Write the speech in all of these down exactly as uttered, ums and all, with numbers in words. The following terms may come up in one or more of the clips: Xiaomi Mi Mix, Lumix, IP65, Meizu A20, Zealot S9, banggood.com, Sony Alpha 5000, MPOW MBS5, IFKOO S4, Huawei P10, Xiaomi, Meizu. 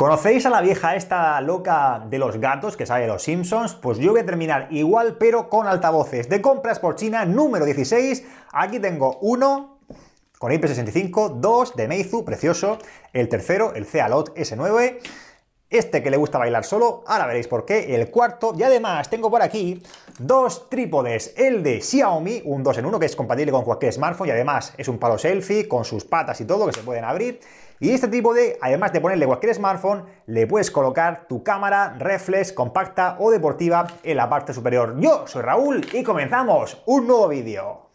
¿Conocéis a la vieja esta loca de los gatos que sale de los Simpsons? Pues yo voy a terminar igual, pero con altavoces de compras por China número dieciséis. Aquí tengo uno con I P sesenta y cinco, dos de Meizu, precioso, el tercero, el Zealot S nueve, este que le gusta bailar solo, ahora veréis por qué, el cuarto, y además tengo por aquí dos trípodes, el de Xiaomi, un dos en uno que es compatible con cualquier smartphone y además es un palo selfie con sus patas y todo que se pueden abrir. Y este tipo de, además de ponerle cualquier smartphone, le puedes colocar tu cámara reflex, compacta o deportiva en la parte superior. Yo soy Raúl y comenzamos un nuevo vídeo.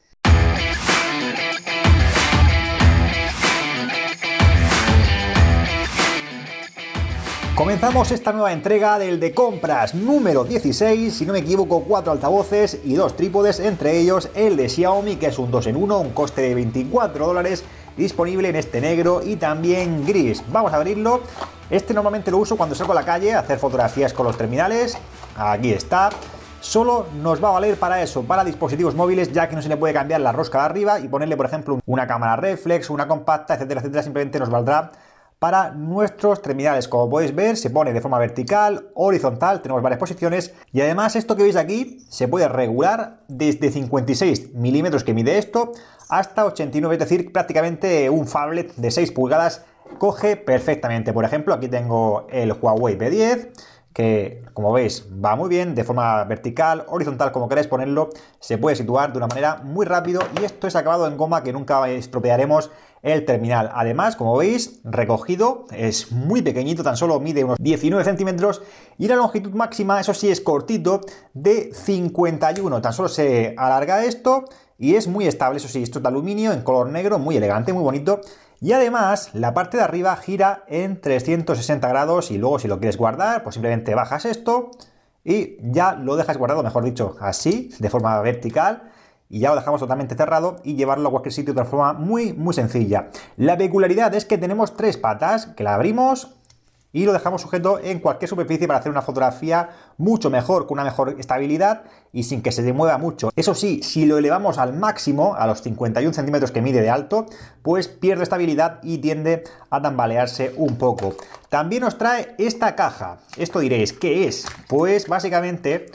Comenzamos esta nueva entrega del de compras número dieciséis, si no me equivoco, cuatro altavoces y dos trípodes, entre ellos el de Xiaomi, que es un dos en uno, un coste de veinticuatro dólares, disponible en este negro y también gris. Vamos a abrirlo. Este normalmente lo uso cuando salgo a la calle a hacer fotografías con los terminales. Aquí está. Solo nos va a valer para eso, para dispositivos móviles, ya que no se le puede cambiar la rosca de arriba y ponerle, por ejemplo, una cámara reflex, una compacta, etcétera, etcétera. Simplemente nos valdrá para nuestros terminales. Como podéis ver, se pone de forma vertical, horizontal, tenemos varias posiciones y además esto que veis aquí se puede regular desde cincuenta y seis milímetros, que mide esto, hasta ochenta y nueve, es decir, prácticamente un phablet de seis pulgadas coge perfectamente. Por ejemplo, aquí tengo el Huawei P diez, que como veis va muy bien, de forma vertical, horizontal, como queráis ponerlo, se puede situar de una manera muy rápido y esto es acabado en goma que nunca estropearemos el terminal. Además, como veis, recogido, es muy pequeñito, tan solo mide unos diecinueve centímetros y la longitud máxima, eso sí, es cortito, de cincuenta y uno. Tan solo se alarga esto y es muy estable, eso sí, esto es de aluminio en color negro, muy elegante, muy bonito. Y además, la parte de arriba gira en trescientos sesenta grados y luego si lo quieres guardar, pues simplemente bajas esto y ya lo dejas guardado, mejor dicho, así, de forma vertical. Y ya lo dejamos totalmente cerrado y llevarlo a cualquier sitio de una forma muy muy sencilla. La peculiaridad es que tenemos tres patas, que la abrimos y lo dejamos sujeto en cualquier superficie para hacer una fotografía mucho mejor, con una mejor estabilidad y sin que se mueva mucho. Eso sí, si lo elevamos al máximo, a los cincuenta y un centímetros que mide de alto, pues pierde estabilidad y tiende a tambalearse un poco. También nos trae esta caja. Esto diréis, ¿qué es? Pues básicamente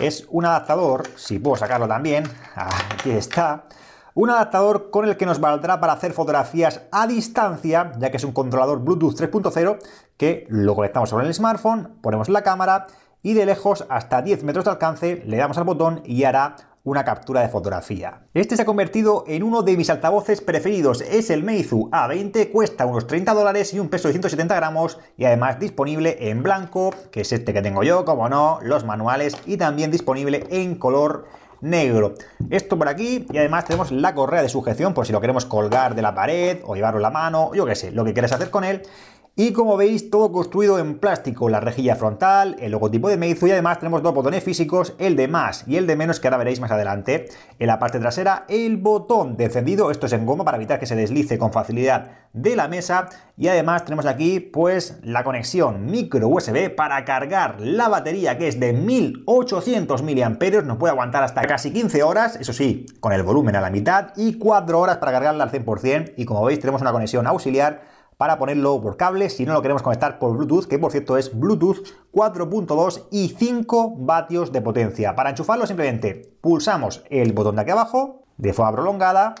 es un adaptador, si puedo sacarlo también, aquí está, un adaptador con el que nos valdrá para hacer fotografías a distancia, ya que es un controlador Bluetooth tres punto cero que lo conectamos sobre el smartphone, ponemos la cámara y de lejos hasta diez metros de alcance le damos al botón y hará una captura de fotografía. Este se ha convertido en uno de mis altavoces preferidos, es el Meizu A veinte, cuesta unos treinta dólares y un peso de ciento setenta gramos y además disponible en blanco, que es este que tengo yo, como no, los manuales, y también disponible en color negro. Esto por aquí y además tenemos la correa de sujeción por si lo queremos colgar de la pared o llevarlo en la mano, yo qué sé, lo que quieras hacer con él. Y como veis, todo construido en plástico, la rejilla frontal, el logotipo de Meizu y además tenemos dos botones físicos, el de más y el de menos, que ahora veréis más adelante. En la parte trasera, el botón de encendido, esto es en goma para evitar que se deslice con facilidad de la mesa. Y además tenemos aquí pues la conexión micro U S B para cargar la batería, que es de mil ochocientos miliamperios hora, nos puede aguantar hasta casi quince horas, eso sí, con el volumen a la mitad, y cuatro horas para cargarla al cien por cien. Y como veis, tenemos una conexión auxiliar para ponerlo por cable si no lo queremos conectar por Bluetooth, que por cierto es Bluetooth cuatro punto dos y cinco vatios de potencia. Para enchufarlo simplemente pulsamos el botón de aquí abajo de forma prolongada,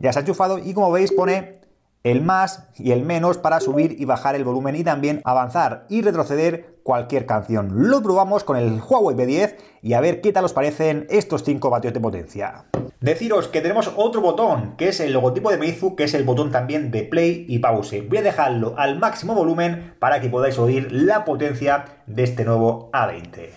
ya se ha enchufado y como veis pone el más y el menos para subir y bajar el volumen y también avanzar y retroceder cualquier canción. Lo probamos con el Huawei P diez y a ver qué tal os parecen estos cinco vatios de potencia. Deciros que tenemos otro botón, que es el logotipo de Meizu, que es el botón también de play y pause. Voy a dejarlo al máximo volumen para que podáis oír la potencia de este nuevo A veinte.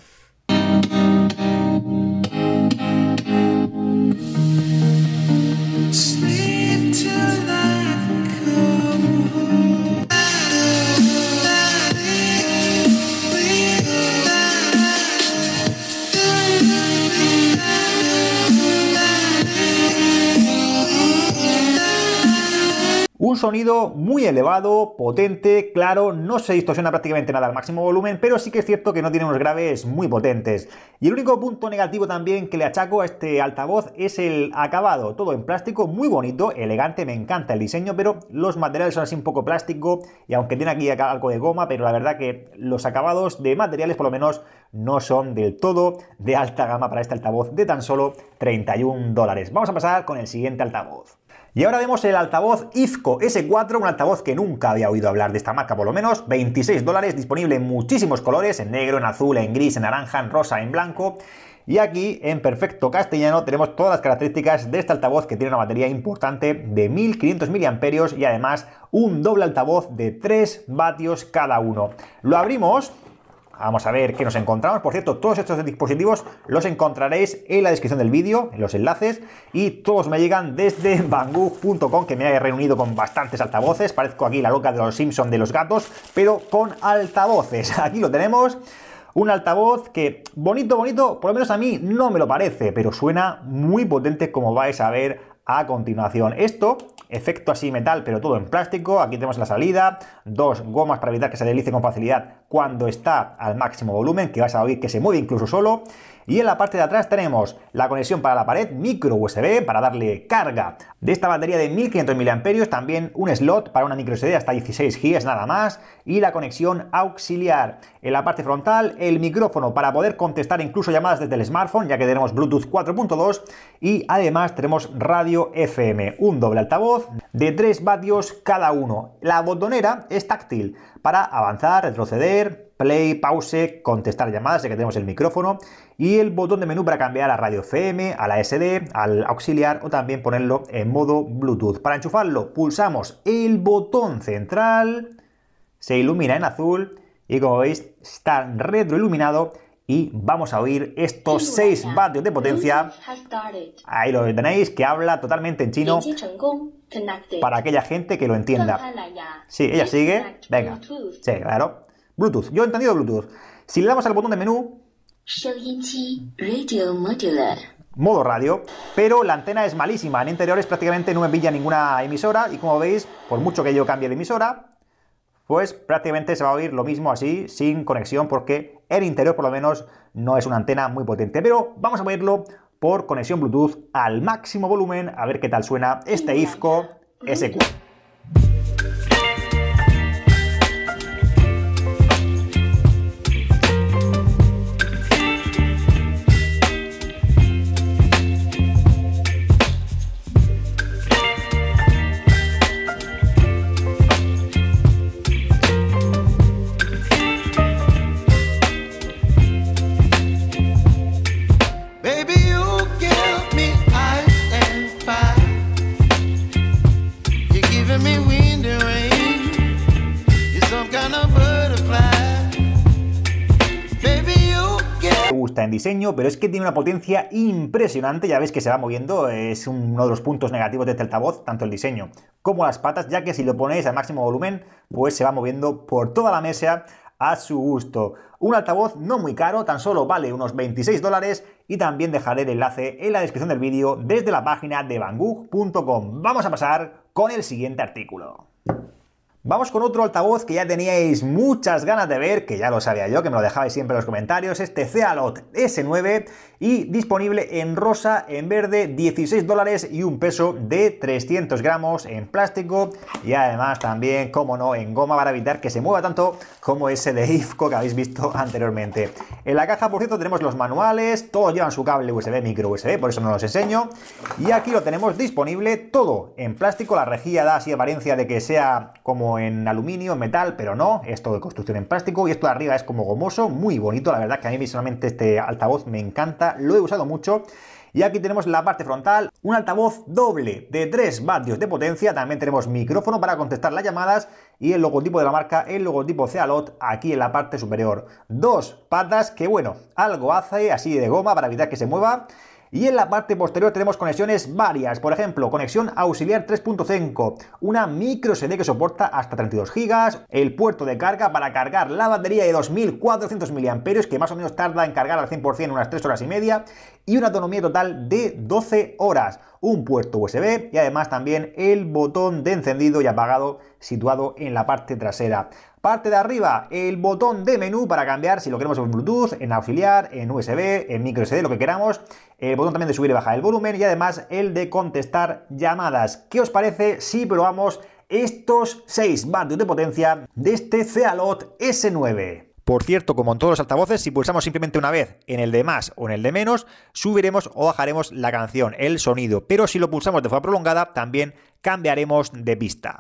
sonido muy elevado, potente, claro, no se distorsiona prácticamente nada al máximo volumen, pero sí que es cierto que no tiene unos graves muy potentes. Y el único punto negativo también que le achaco a este altavoz es el acabado, todo en plástico, muy bonito, elegante, me encanta el diseño, pero los materiales son así un poco plástico, y aunque tiene aquí algo de goma, pero la verdad que los acabados de materiales por lo menos no son del todo de alta gama para este altavoz de tan solo treinta y un dólares. Vamos a pasar con el siguiente altavoz. Y ahora vemos el altavoz IFKOO ese cuatro, un altavoz que nunca había oído hablar de esta marca por lo menos, veintiséis dólares, disponible en muchísimos colores, en negro, en azul, en gris, en naranja, en rosa, en blanco. Y aquí, en perfecto castellano, tenemos todas las características de este altavoz que tiene una batería importante de mil quinientos miliamperios hora y además un doble altavoz de tres vatios cada uno. Lo abrimos. Vamos a ver qué nos encontramos. Por cierto, todos estos dispositivos los encontraréis en la descripción del vídeo, en los enlaces, y todos me llegan desde banggood punto com, que me he reunido con bastantes altavoces. Parezco aquí la loca de los Simpson de los gatos, pero con altavoces. Aquí lo tenemos. Un altavoz que, bonito, bonito, por lo menos a mí no me lo parece, pero suena muy potente, como vais a ver a continuación. Esto, efecto así metal, pero todo en plástico. Aquí tenemos la salida, dos gomas para evitar que se deslice con facilidad cuando está al máximo volumen, que vais a oír que se mueve incluso solo. Y en la parte de atrás tenemos la conexión para la pared, micro U S B para darle carga de esta batería de mil quinientos miliamperios hora, también un slot para una micro U S B hasta dieciséis gigas nada más, y la conexión auxiliar. En la parte frontal, el micrófono para poder contestar incluso llamadas desde el smartphone, ya que tenemos Bluetooth cuatro punto dos, y además tenemos radio F M, un doble altavoz de tres vatios cada uno. La botonera es táctil para avanzar, retroceder, play, pause, contestar llamadas, ya que tenemos el micrófono, y el botón de menú para cambiar a radio F M, a la S D, al auxiliar, o también ponerlo en modo Bluetooth. Para enchufarlo pulsamos el botón central, se ilumina en azul y, como veis, está retroiluminado. Y vamos a oír estos seis vatios de potencia. Ahí lo tenéis, que habla totalmente en chino para aquella gente que lo entienda. Sí, ella sigue. Venga. Sí, claro. Bluetooth. Yo he entendido Bluetooth. Si le damos al botón de menú, modo radio, pero la antena es malísima. En interiores prácticamente no me pilla ninguna emisora. Y como veis, por mucho que yo cambie de emisora, pues prácticamente se va a oír lo mismo así, sin conexión, porque el interior por lo menos no es una antena muy potente. Pero vamos a oírlo por conexión Bluetooth al máximo volumen, a ver qué tal suena este IFKOO ese cuatro. En diseño, pero es que tiene una potencia impresionante, ya veis que se va moviendo, es uno de los puntos negativos de este altavoz, tanto el diseño como las patas, ya que si lo ponéis al máximo volumen, pues se va moviendo por toda la mesa a su gusto. Un altavoz no muy caro, tan solo vale unos veintiséis dólares, y también dejaré el enlace en la descripción del vídeo desde la página de banggood punto com. Vamos a pasar con el siguiente artículo. Vamos con otro altavoz que ya teníais muchas ganas de ver, que ya lo sabía yo, que me lo dejabais siempre en los comentarios, este Zealot ese nueve, y disponible en rosa, en verde, dieciséis dólares y un peso de trescientos gramos en plástico, y además también, como no, en goma para evitar que se mueva tanto como ese de IFKOO que habéis visto anteriormente. En la caja, por cierto, tenemos los manuales, todos llevan su cable U S B, micro U S B, por eso no los enseño, y aquí lo tenemos disponible todo en plástico. La rejilla da así apariencia de que sea como en aluminio, en metal, pero no, es todo de construcción en plástico, y esto de arriba es como gomoso, muy bonito. La verdad que a mí visualmente este altavoz me encanta, lo he usado mucho. Y aquí tenemos la parte frontal, un altavoz doble de tres vatios de potencia, también tenemos micrófono para contestar las llamadas, y el logotipo de la marca, el logotipo Zealot, aquí en la parte superior. Dos patas que, bueno, algo hace así de goma para evitar que se mueva. Y en la parte posterior tenemos conexiones varias, por ejemplo, conexión auxiliar tres punto cinco, una micro S D que soporta hasta treinta y dos gigas, el puerto de carga para cargar la batería de dos mil cuatrocientos miliamperios hora, que más o menos tarda en cargar al cien por cien unas tres horas y media, y una autonomía total de doce horas. un puerto U S B y además también el botón de encendido y apagado situado en la parte trasera. Parte de arriba, el botón de menú para cambiar si lo queremos en Bluetooth, en auxiliar, en U S B, en micro S D, lo que queramos. El botón también de subir y bajar el volumen y además el de contestar llamadas. ¿Qué os parece si probamos estos seis vatios de potencia de este Zealot S nueve? Por cierto, como en todos los altavoces, si pulsamos simplemente una vez en el de más o en el de menos, subiremos o bajaremos la canción, el sonido. Pero si lo pulsamos de forma prolongada, también cambiaremos de pista.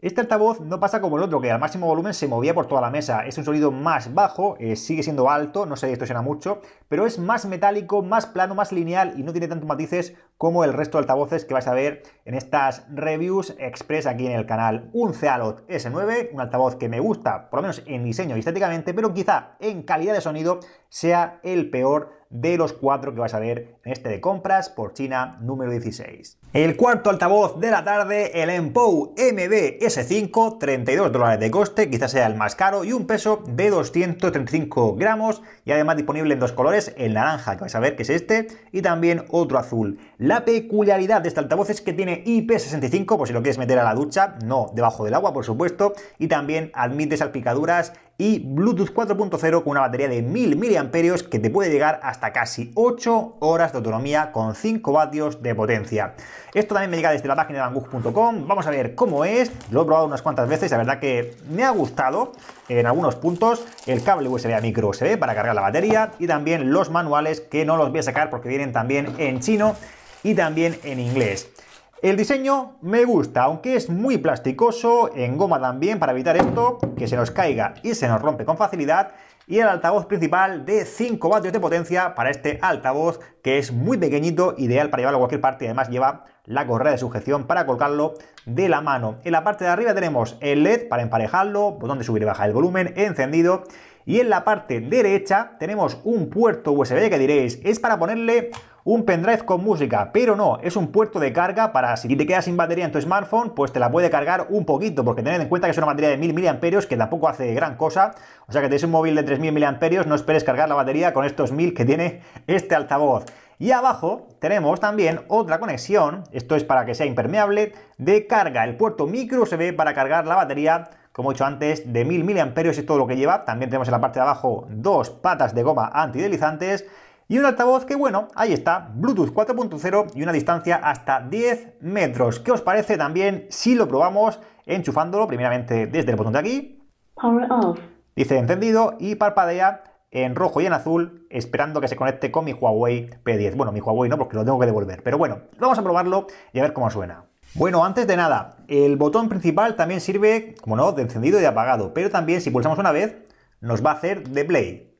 Este altavoz no pasa como el otro, que al máximo volumen se movía por toda la mesa. Es un sonido más bajo, eh, sigue siendo alto, no se distorsiona mucho, pero es más metálico, más plano, más lineal y no tiene tantos matices como el resto de altavoces que vais a ver en estas reviews express aquí en el canal. Un Zealot S nueve, un altavoz que me gusta, por lo menos en diseño y estéticamente, pero quizá en calidad de sonido sea el peor de los cuatro que vais a ver en este de compras por China número dieciséis. El cuarto altavoz de la tarde, el M P O W M B S cinco, treinta y dos dólares de coste, quizás sea el más caro, y un peso de doscientos treinta y cinco gramos, y además disponible en dos colores, el naranja que vais a ver que es este, y también otro azul. La peculiaridad de este altavoz es que tiene I P sesenta y cinco, por si lo quieres meter a la ducha, no debajo del agua por supuesto, y también admite salpicaduras, y Bluetooth cuatro punto cero con una batería de mil miliamperios hora que te puede llegar hasta casi ocho horas de autonomía con cinco vatios de potencia. Esto también me llega desde la página de banggood punto com. Vamos a ver cómo es. Lo he probado unas cuantas veces, la verdad que me ha gustado en algunos puntos. El cable U S B a micro U S B para cargar la batería y también los manuales, que no los voy a sacar porque vienen también en chino y también en inglés. El diseño me gusta, aunque es muy plasticoso, en goma también para evitar esto, que se nos caiga y se nos rompe con facilidad. Y el altavoz principal de cinco vatios de potencia para este altavoz, que es muy pequeñito, ideal para llevarlo a cualquier parte, y además lleva la correa de sujeción para colgarlo de la mano. En la parte de arriba tenemos el L E D para emparejarlo, botón de subir y bajar el volumen, encendido. Y en la parte derecha tenemos un puerto U S B que diréis, es para ponerle un pendrive con música, pero no, es un puerto de carga para si te quedas sin batería en tu smartphone, pues te la puede cargar un poquito, porque tened en cuenta que es una batería de mil miliamperios hora que tampoco hace gran cosa, o sea que tenéis un móvil de tres mil miliamperios hora, no esperes cargar la batería con estos mil que tiene este altavoz. Y abajo tenemos también otra conexión, esto es para que sea impermeable, de carga, el puerto micro U S B para cargar la batería, como he dicho antes, de mil miliamperios hora es todo lo que lleva. También tenemos en la parte de abajo dos patas de goma antideslizantes. Y un altavoz que, bueno, ahí está, Bluetooth cuatro punto cero y una distancia hasta diez metros. ¿Qué os parece también si lo probamos enchufándolo primeramente desde el botón de aquí? Power off. Dice encendido y parpadea en rojo y en azul, esperando que se conecte con mi Huawei P diez. Bueno, mi Huawei no, porque lo tengo que devolver. Pero bueno, vamos a probarlo y a ver cómo suena. Bueno, antes de nada, el botón principal también sirve, como no, de encendido y de apagado. Pero también, si pulsamos una vez, nos va a hacer de play.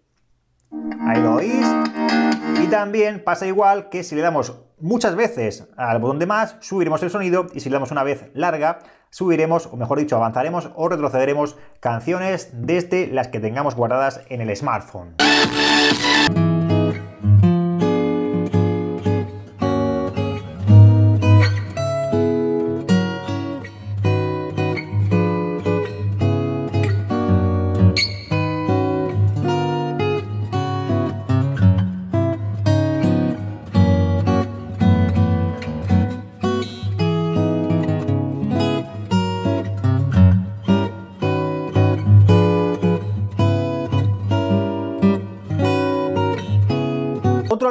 Ahí lo oís. Y también pasa igual que si le damos muchas veces al botón de más, subiremos el sonido, y si le damos una vez larga, subiremos, o mejor dicho, avanzaremos o retrocederemos canciones desde las que tengamos guardadas en el smartphone.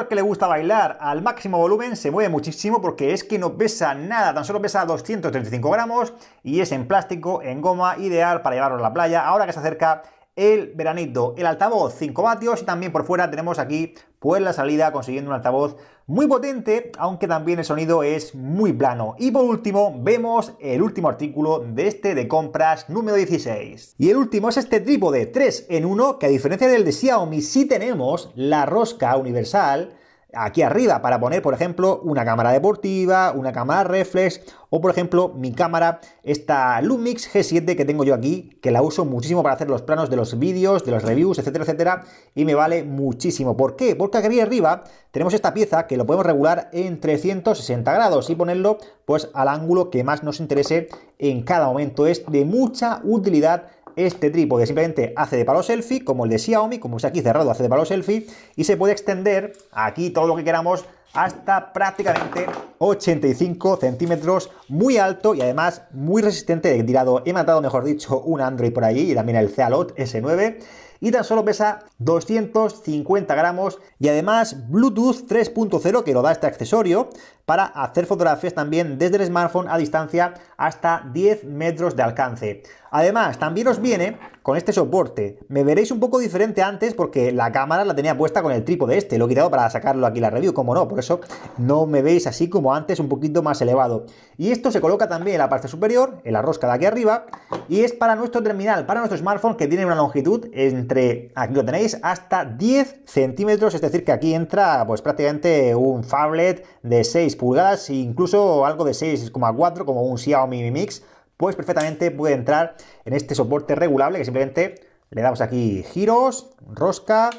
Que le gusta bailar al máximo volumen, se mueve muchísimo porque es que no pesa nada, tan solo pesa doscientos treinta y cinco gramos y es en plástico, en goma, ideal para llevarlo a la playa ahora que se acerca el veranito, el altavoz cinco vatios, y también por fuera tenemos aquí pues la salida, consiguiendo un altavoz muy potente, aunque también el sonido es muy plano. Y por último vemos el último artículo de este de compras número dieciséis, y el último es este trípode tres en uno, que a diferencia del de Xiaomi sí tenemos la rosca universal aquí arriba para poner, por ejemplo, una cámara deportiva, una cámara reflex o, por ejemplo, mi cámara, esta Lumix G siete que tengo yo aquí, que la uso muchísimo para hacer los planos de los vídeos, de los reviews, etcétera, etcétera, y me vale muchísimo. ¿Por qué? Porque aquí arriba tenemos esta pieza que lo podemos regular en trescientos sesenta grados y ponerlo pues al ángulo que más nos interese en cada momento. Es de mucha utilidad este trípode, simplemente hace de palo selfie, como el de Xiaomi, como está aquí cerrado, hace de palo selfie, y se puede extender aquí todo lo que queramos hasta prácticamente ochenta y cinco centímetros, muy alto y además muy resistente. He tirado, he matado, mejor dicho, un Android por allí, y también el Zealot S nueve, y tan solo pesa doscientos cincuenta gramos, y además Bluetooth tres punto cero, que lo da este accesorio, para hacer fotografías también desde el smartphone a distancia hasta diez metros de alcance. Además, también os viene con este soporte. Me veréis un poco diferente antes porque la cámara la tenía puesta con el trípode este, lo he quitado para sacarlo aquí la review, como no, por eso no me veis así como antes, un poquito más elevado. Y esto se coloca también en la parte superior, en la rosca de aquí arriba, y es para nuestro terminal, para nuestro smartphone, que tiene una longitud en entre, aquí lo tenéis, hasta diez centímetros, es decir, que aquí entra pues prácticamente un phablet de seis pulgadas, e incluso algo de seis coma cuatro, como un Xiaomi Mi Mix, pues perfectamente puede entrar en este soporte regulable, que simplemente le damos aquí giros, rosca,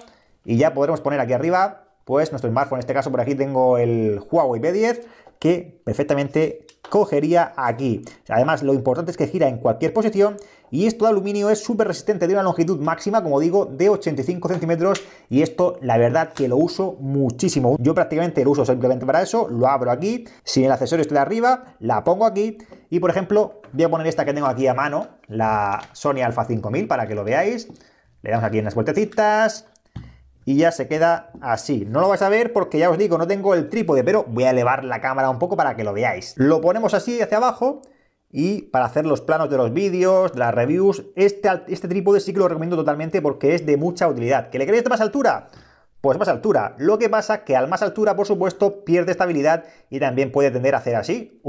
y ya podremos poner aquí arriba pues nuestro smartphone. En este caso por aquí tengo el Huawei P diez, que perfectamente cogería aquí. Además, lo importante es que gira en cualquier posición, y esto de aluminio es súper resistente, tiene una longitud máxima, como digo, de ochenta y cinco centímetros, y esto la verdad que lo uso muchísimo. Yo prácticamente lo uso simplemente para eso, lo abro aquí, si el accesorio está de arriba, la pongo aquí, y por ejemplo, voy a poner esta que tengo aquí a mano, la Sony Alpha cinco mil, para que lo veáis. Le damos aquí unas vueltecitas, y ya se queda así. No lo vais a ver porque ya os digo, no tengo el trípode, pero voy a elevar la cámara un poco para que lo veáis. Lo ponemos así hacia abajo, y para hacer los planos de los vídeos, de las reviews, este, este trípode sí que lo recomiendo totalmente porque es de mucha utilidad. ¿Que le queréis de más altura? Pues más altura. Lo que pasa que al más altura, por supuesto, pierde estabilidad y también puede tender a hacer así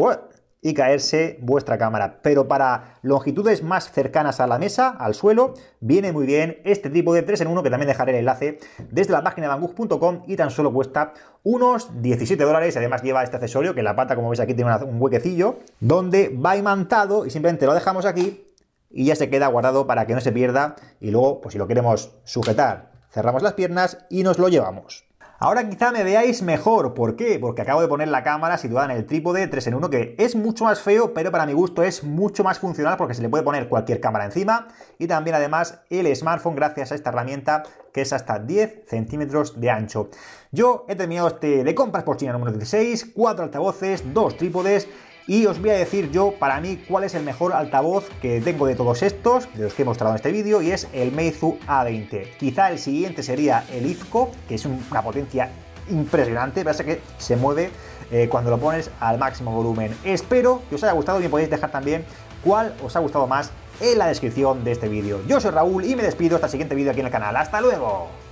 y caerse vuestra cámara. Pero para longitudes más cercanas a la mesa, al suelo, viene muy bien este trípode tres en uno, que también dejaré el enlace desde la página de banggood punto com, y tan solo cuesta unos diecisiete dólares. Además lleva este accesorio, que la pata, como veis aquí, tiene un huequecillo donde va imantado, y simplemente lo dejamos aquí y ya se queda guardado para que no se pierda. Y luego, pues si lo queremos sujetar, cerramos las piernas y nos lo llevamos. Ahora quizá me veáis mejor. ¿Por qué? Porque acabo de poner la cámara situada en el trípode tres en uno, que es mucho más feo, pero para mi gusto es mucho más funcional porque se le puede poner cualquier cámara encima, y también además el smartphone gracias a esta herramienta, que es hasta diez centímetros de ancho. Yo he terminado este de compras por China número dieciséis, cuatro altavoces, dos trípodes, y os voy a decir yo, para mí, cuál es el mejor altavoz que tengo de todos estos, de los que he mostrado en este vídeo, y es el Meizu A veinte. Quizá el siguiente sería el IFKOO, que es una potencia impresionante, pasa que se mueve eh, cuando lo pones al máximo volumen. Espero que os haya gustado, y me podéis dejar también cuál os ha gustado más en la descripción de este vídeo. Yo soy Raúl y me despido hasta el siguiente vídeo aquí en el canal. ¡Hasta luego!